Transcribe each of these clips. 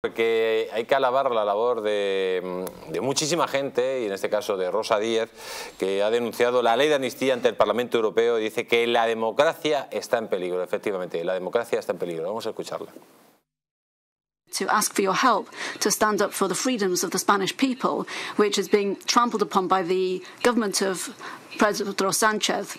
Porque hay que alabar la labor de muchísima gente, y en este caso de Rosa Díez, que ha denunciado la ley de amnistía ante el Parlamento Europeo y dice que la democracia está en peligro. Efectivamente, la democracia está en peligro. Vamos a escucharla. To ask for your help to stand up for the freedoms of the Spanish people, which is being trampled upon by the government of Pedro Sánchez,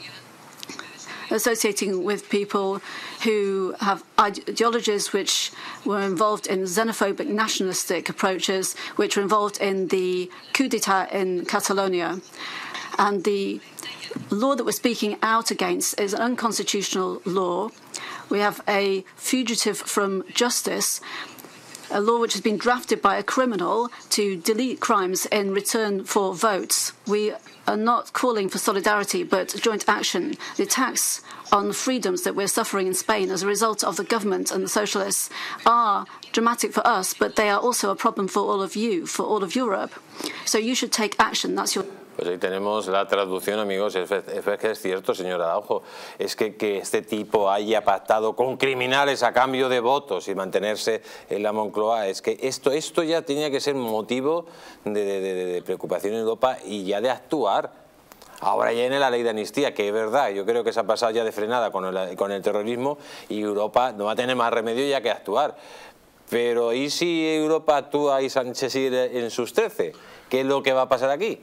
associating with people who have ideologies which were involved in xenophobic nationalistic approaches, which were involved in the coup d'etat in Catalonia. And the law that we're speaking out against is an unconstitutional law. We have a fugitive from justice, a law which has been drafted by a criminal to delete crimes in return for votes. We are not calling for solidarity but joint action. The attacks on freedoms that we're suffering in Spain as a result of the government and the socialists are dramatic for us, but they are also a problem for all of you, for all of Europe. So you should take action. That's your... Pues ahí tenemos la traducción, amigos. Es cierto, señora Araujo, es que este tipo haya pactado con criminales a cambio de votos y mantenerse en la Moncloa. Es que esto ya tenía que ser motivo de preocupación en Europa y ya de actuar. Ahora ya viene la ley de amnistía, que es verdad, yo creo que se ha pasado ya de frenada con el terrorismo, y Europa no va a tener más remedio ya que actuar. Pero ¿y si Europa actúa y Sánchez sigue en sus 13? ¿Qué es lo que va a pasar aquí?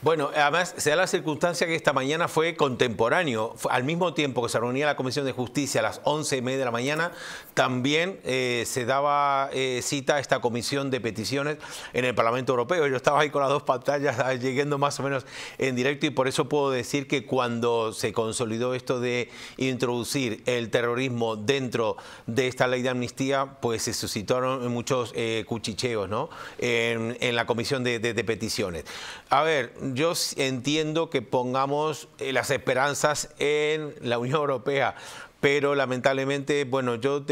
Bueno, además se da la circunstancia que esta mañana fue contemporáneo. Al mismo tiempo que se reunía la Comisión de Justicia a las 11:30 de la mañana, también se daba cita a esta comisión de peticiones en el Parlamento Europeo. Yo estaba ahí con las dos pantallas, llegando más o menos en directo, y por eso puedo decir que cuando se consolidó esto de introducir el terrorismo dentro de esta ley de amnistía, pues se suscitaron muchos cuchicheos, ¿no?, en la comisión de peticiones. A ver... Yo entiendo que pongamos las esperanzas en la Unión Europea, pero lamentablemente, bueno, yo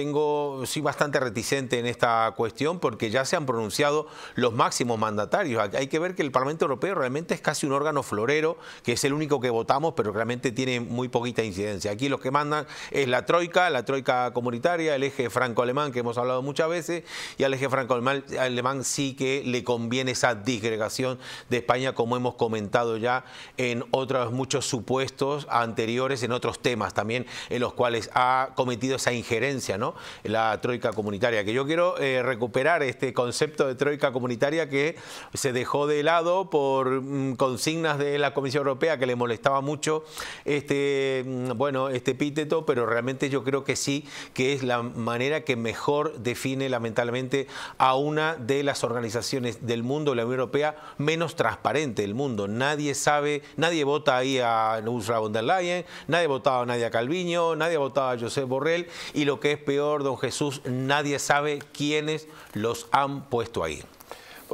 soy bastante reticente en esta cuestión, porque ya se han pronunciado los máximos mandatarios. Hay que ver que el Parlamento Europeo realmente es casi un órgano florero, que es el único que votamos, pero realmente tiene muy poquita incidencia. Aquí los que mandan es la troika comunitaria, el eje franco-alemán, que hemos hablado muchas veces, y al eje franco-alemán sí que le conviene esa disgregación de España, como hemos comentado ya en otros muchos supuestos anteriores, en otros temas también, en los cuales ha cometido esa injerencia, ¿no?, la troika comunitaria. Que yo quiero recuperar este concepto de troika comunitaria, que se dejó de lado por consignas de la Comisión Europea, que le molestaba mucho este epíteto, pero realmente yo creo que sí, que es la manera que mejor define lamentablemente a una de las organizaciones del mundo, la Unión Europea, menos transparente del mundo. Nadie sabe, nadie vota ahí a Ursula von der Leyen, nadie votaba a Calviño, nadie votaba a José Borrell, y lo que es peor, don Jesús, nadie sabe quiénes los han puesto ahí.